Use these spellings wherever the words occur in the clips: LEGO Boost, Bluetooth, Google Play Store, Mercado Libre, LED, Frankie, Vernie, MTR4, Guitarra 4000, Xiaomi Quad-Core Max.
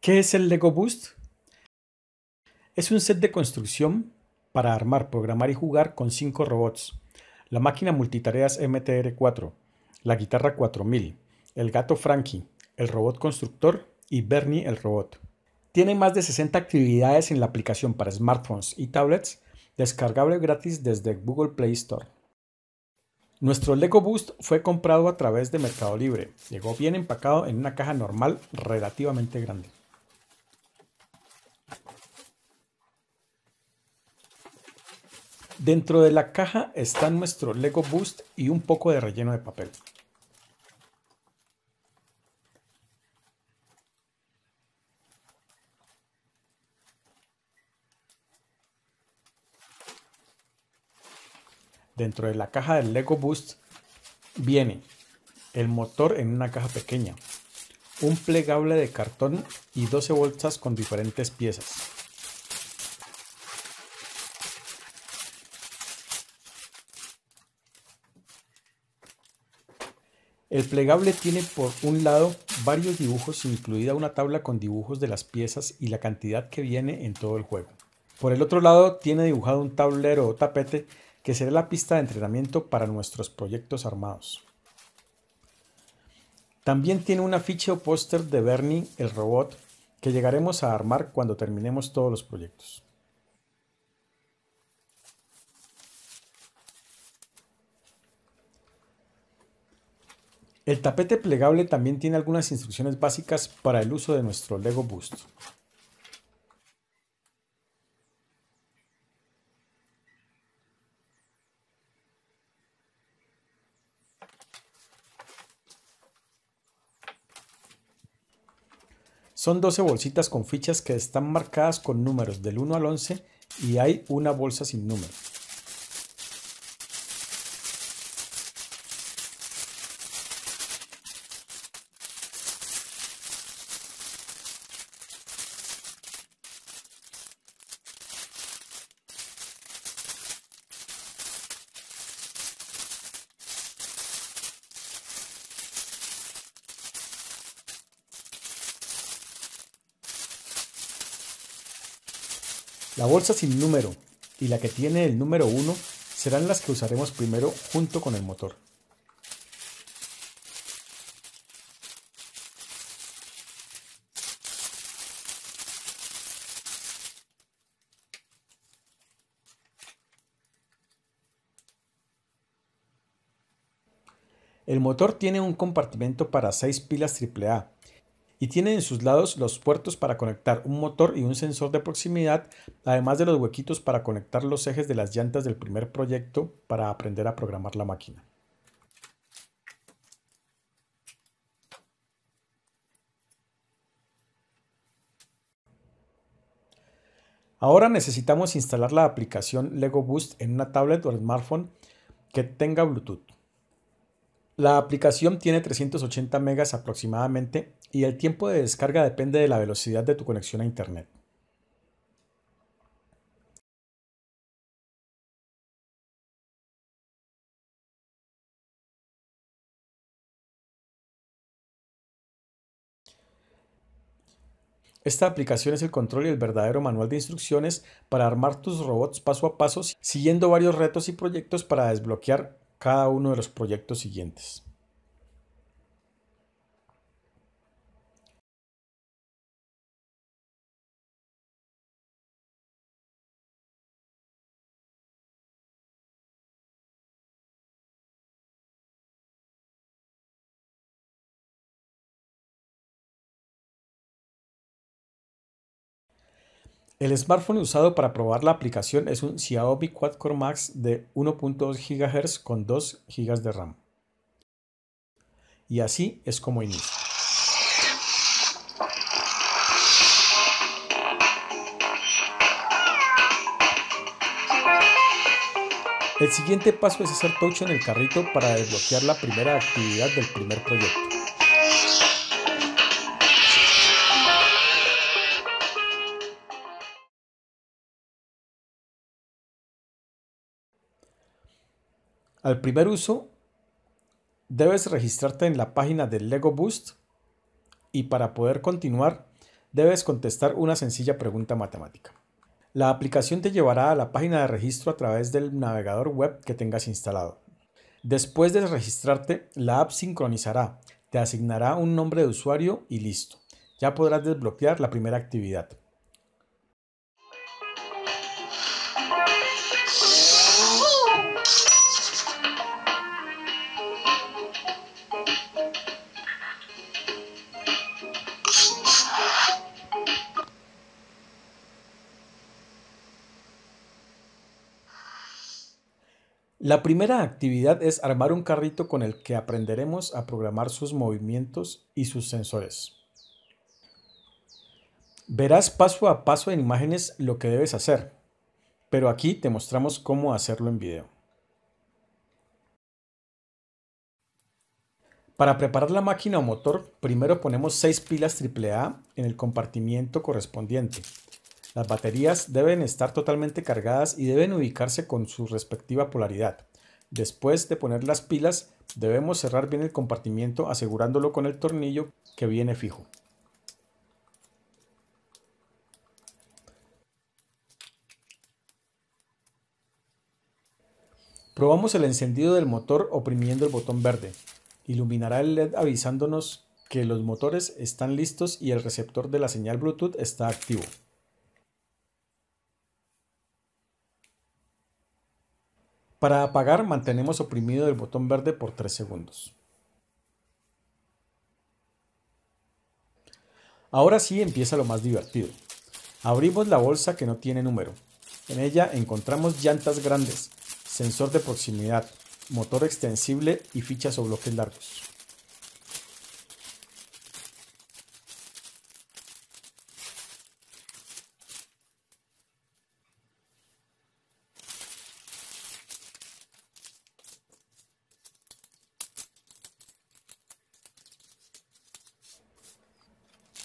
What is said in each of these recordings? ¿Qué es el LEGO Boost? Es un set de construcción para armar, programar y jugar con 5 robots. La máquina multitareas MTR4, la guitarra 4000, el gato Frankie, el robot constructor y Vernie el robot. Tiene más de 60 actividades en la aplicación para smartphones y tablets, descargable gratis desde Google Play Store. Nuestro LEGO Boost fue comprado a través de Mercado Libre. Llegó bien empacado en una caja normal relativamente grande. Dentro de la caja está nuestro LEGO Boost y un poco de relleno de papel. Dentro de la caja del LEGO Boost viene el motor en una caja pequeña, un plegable de cartón y 12 bolsas con diferentes piezas. El plegable tiene por un lado varios dibujos, incluida una tabla con dibujos de las piezas y la cantidad que viene en todo el juego. Por el otro lado tiene dibujado un tablero o tapete que será la pista de entrenamiento para nuestros proyectos armados. También tiene un afiche o póster de Vernie, el robot, que llegaremos a armar cuando terminemos todos los proyectos. El tapete plegable también tiene algunas instrucciones básicas para el uso de nuestro LEGO Boost. Son 12 bolsitas con fichas que están marcadas con números del 1 al 11 y hay una bolsa sin número. La bolsa sin número y la que tiene el número 1 serán las que usaremos primero junto con el motor. El motor tiene un compartimento para 6 pilas AAA. Y tiene en sus lados los puertos para conectar un motor y un sensor de proximidad, además de los huequitos para conectar los ejes de las llantas del primer proyecto para aprender a programar la máquina. Ahora necesitamos instalar la aplicación LEGO Boost en una tablet o smartphone que tenga Bluetooth. La aplicación tiene 380 megas aproximadamente y el tiempo de descarga depende de la velocidad de tu conexión a internet. Esta aplicación es el control y el verdadero manual de instrucciones para armar tus robots paso a paso, siguiendo varios retos y proyectos para desbloquear cada uno de los proyectos siguientes. El smartphone usado para probar la aplicación es un Xiaomi Quad-Core Max de 1.2 GHz con 2 GB de RAM. Y así es como inicia. El siguiente paso es hacer touch en el carrito para desbloquear la primera actividad del primer proyecto. Al primer uso, debes registrarte en la página del LEGO Boost y para poder continuar, debes contestar una sencilla pregunta matemática. La aplicación te llevará a la página de registro a través del navegador web que tengas instalado. Después de registrarte, la app sincronizará, te asignará un nombre de usuario y listo. Ya podrás desbloquear la primera actividad. La primera actividad es armar un carrito con el que aprenderemos a programar sus movimientos y sus sensores. Verás paso a paso en imágenes lo que debes hacer, pero aquí te mostramos cómo hacerlo en video. Para preparar la máquina o motor, primero ponemos 6 pilas AAA en el compartimiento correspondiente. Las baterías deben estar totalmente cargadas y deben ubicarse con su respectiva polaridad. Después de poner las pilas, debemos cerrar bien el compartimiento asegurándolo con el tornillo que viene fijo. Probamos el encendido del motor oprimiendo el botón verde. Iluminará el LED avisándonos que los motores están listos y el receptor de la señal Bluetooth está activo. Para apagar, mantenemos oprimido el botón verde por 3 segundos. Ahora sí empieza lo más divertido. Abrimos la bolsa que no tiene número. En ella encontramos llantas grandes, sensor de proximidad, motor extensible y fichas o bloques largos.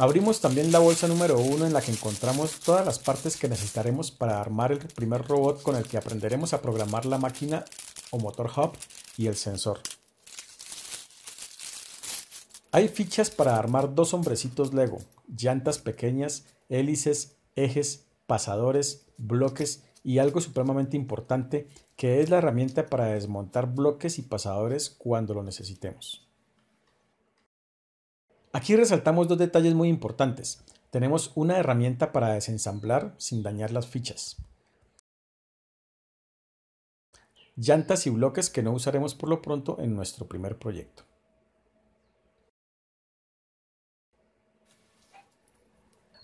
Abrimos también la bolsa número 1 en la que encontramos todas las partes que necesitaremos para armar el primer robot con el que aprenderemos a programar la máquina o motor hub y el sensor. Hay fichas para armar 2 hombrecitos Lego, llantas pequeñas, hélices, ejes, pasadores, bloques y algo supremamente importante que es la herramienta para desmontar bloques y pasadores cuando lo necesitemos. Aquí resaltamos 2 detalles muy importantes. Tenemos una herramienta para desensamblar sin dañar las fichas. Llantas y bloques que no usaremos por lo pronto en nuestro primer proyecto.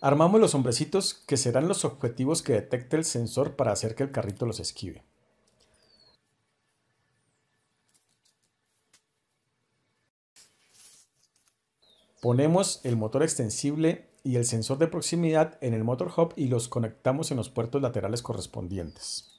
Armamos los hombrecitos que serán los objetivos que detecte el sensor para hacer que el carrito los esquive. Ponemos el motor extensible y el sensor de proximidad en el motor hub y los conectamos en los puertos laterales correspondientes.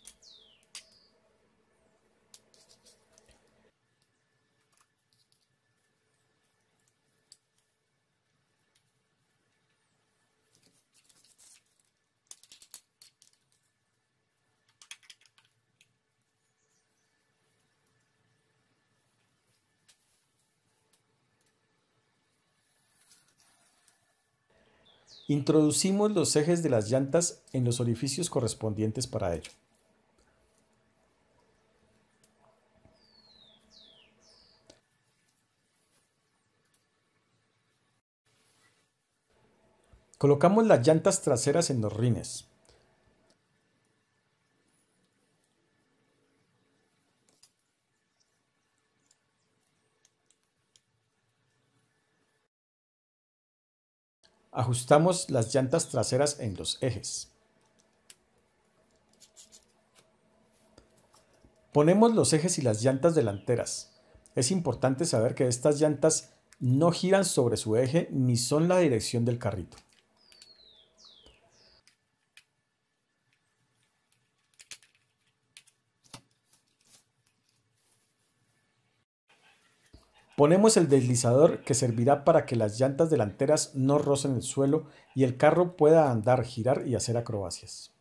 Introducimos los ejes de las llantas en los orificios correspondientes para ello. Colocamos las llantas traseras en los rines. Ajustamos las llantas traseras en los ejes. Ponemos los ejes y las llantas delanteras. Es importante saber que estas llantas no giran sobre su eje ni son la dirección del carrito. Ponemos el deslizador que servirá para que las llantas delanteras no rocen el suelo y el carro pueda andar, girar y hacer acrobacias.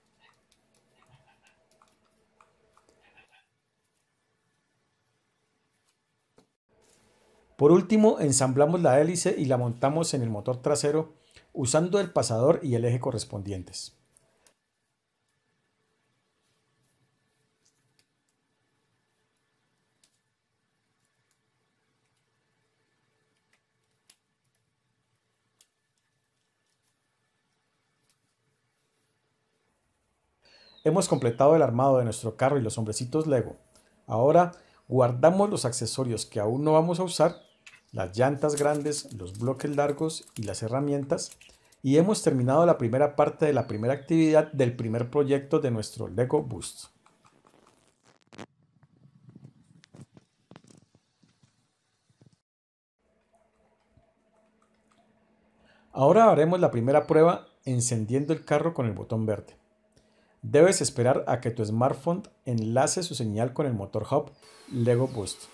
Por último, ensamblamos la hélice y la montamos en el motor trasero usando el pasador y el eje correspondientes. Hemos completado el armado de nuestro carro y los hombrecitos LEGO. Ahora guardamos los accesorios que aún no vamos a usar, las llantas grandes, los bloques largos y las herramientas. Y hemos terminado la primera parte de la primera actividad del primer proyecto de nuestro LEGO Boost. Ahora haremos la primera prueba encendiendo el carro con el botón verde. Debes esperar a que tu smartphone enlace su señal con el motor hub LEGO Boost.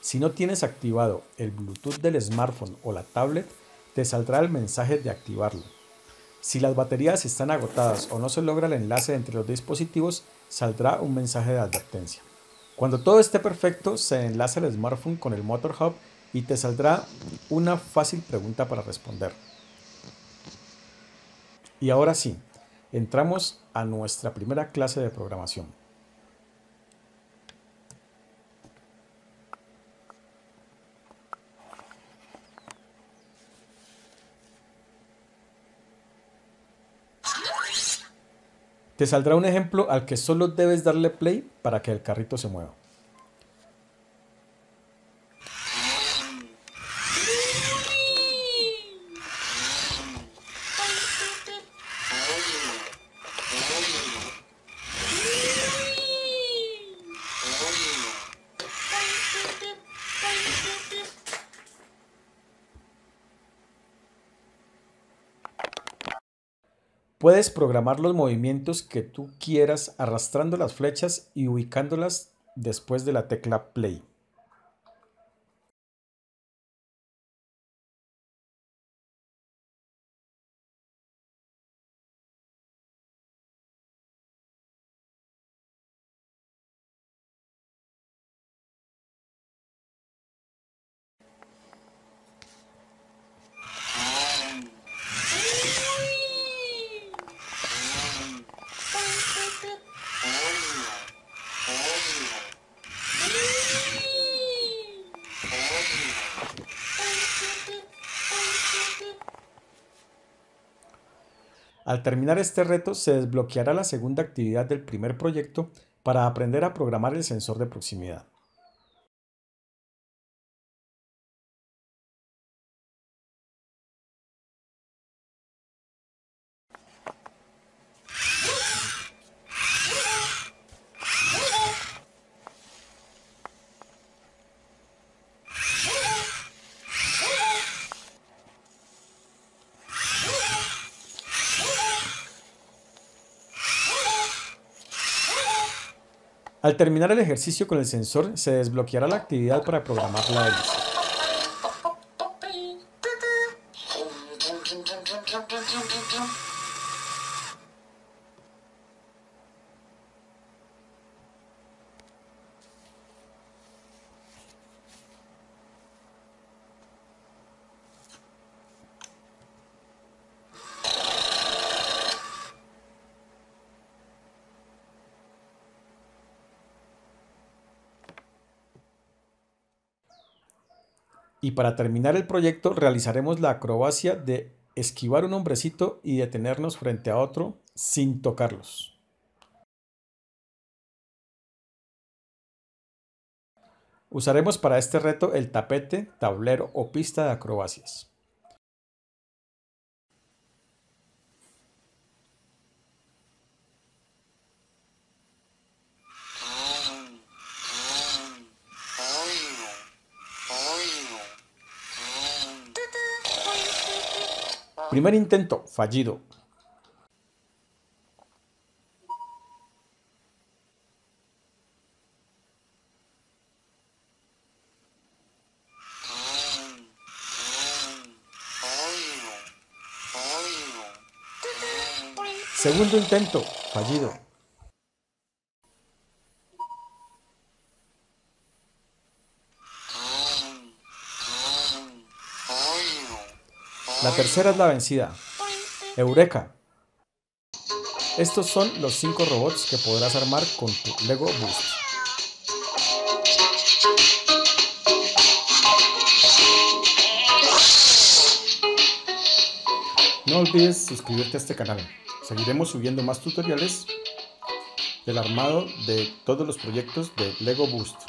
Si no tienes activado el Bluetooth del smartphone o la tablet, te saldrá el mensaje de activarlo. Si las baterías están agotadas o no se logra el enlace entre los dispositivos, saldrá un mensaje de advertencia. Cuando todo esté perfecto, se enlaza el smartphone con el motor hub y te saldrá una fácil pregunta para responder. Y ahora sí, entramos a nuestra primera clase de programación. Te saldrá un ejemplo al que solo debes darle play para que el carrito se mueva. Puedes programar los movimientos que tú quieras arrastrando las flechas y ubicándolas después de la tecla play. Al terminar este reto, se desbloqueará la segunda actividad del primer proyecto para aprender a programar el sensor de proximidad. Al terminar el ejercicio con el sensor, se desbloqueará la actividad para programar la hélice. Y para terminar el proyecto realizaremos la acrobacia de esquivar un hombrecito y detenernos frente a otro sin tocarlos. Usaremos para este reto el tapete, tablero o pista de acrobacias. Primer intento, fallido. Segundo intento, fallido. La tercera es la vencida. ¡Eureka! Estos son los 5 robots que podrás armar con tu LEGO Boost. No olvides suscribirte a este canal. Seguiremos subiendo más tutoriales del armado de todos los proyectos de LEGO Boost.